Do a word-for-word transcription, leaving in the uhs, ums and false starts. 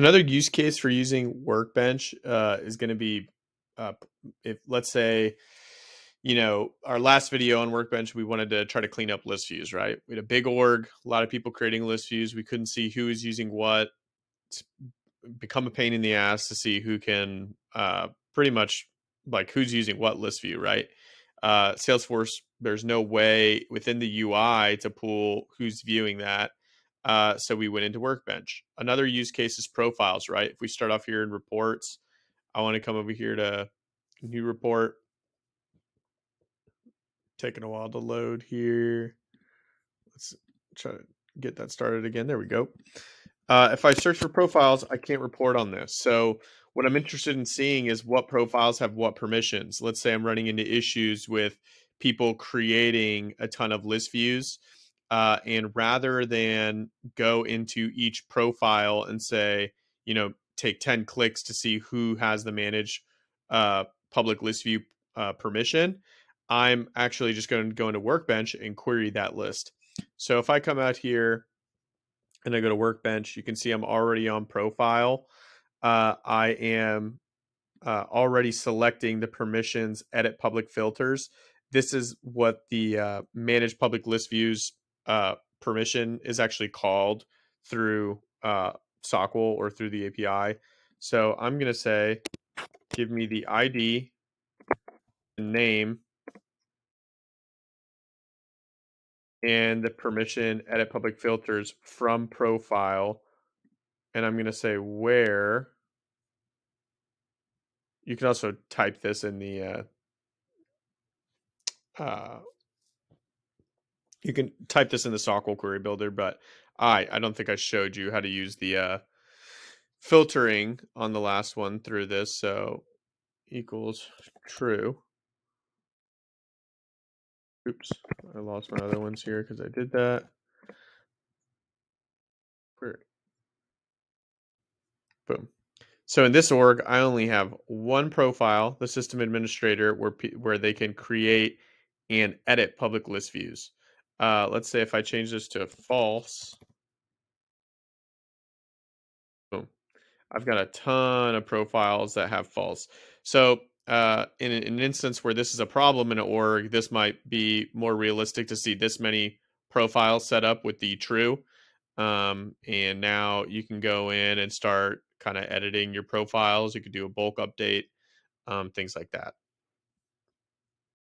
Another use case for using Workbench uh, is going to be, uh, if let's say, you know, our last video on Workbench, we wanted to try to clean up list views, right? We had a big org, a lot of people creating list views. We couldn't see who is using what. It's become a pain in the ass to see who can uh, pretty much like who's using what list view, right? Uh, Salesforce, there's no way within the U I to pull who's viewing that. Uh, so we went into Workbench. Another use case is profiles, right? If we start off here in reports, I want to come over here to new report. Taking a while to load here. Let's try to get that started again. There we go. Uh, if I search for profiles, I can't report on this. So what I'm interested in seeing is what profiles have what permissions. Let's say I'm running into issues with people creating a ton of list views. Uh, and rather than go into each profile and say, you know, take ten clicks to see who has the manage uh, public list view uh, permission, I'm actually just going to go into Workbench and query that list. So if I come out here and I go to Workbench, you can see I'm already on profile. Uh, I am uh, already selecting the permissions, edit public filters. This is what the uh, manage public list views uh, permission is actually called through uh, S O C L or through the A P I. So I'm going to say, give me the I D, the name, and the permission edit public filters from profile. And I'm going to say where. You can also type this in the, uh, uh, you can type this in the S O C L query builder, but I, I don't think I showed you how to use the, uh, filtering on the last one through this. So equals true. Oops, I lost my other ones here because I did that. Boom. So in this org, I only have one profile, the system administrator, where where they can create and edit public list views. Uh, let's say if I change this to false. Boom. I've got a ton of profiles that have false. So Uh, in, in an instance where this is a problem in an org, this might be more realistic to see this many profiles set up with the true. Um, and now you can go in and start kind of editing your profiles. You could do a bulk update, um, things like that.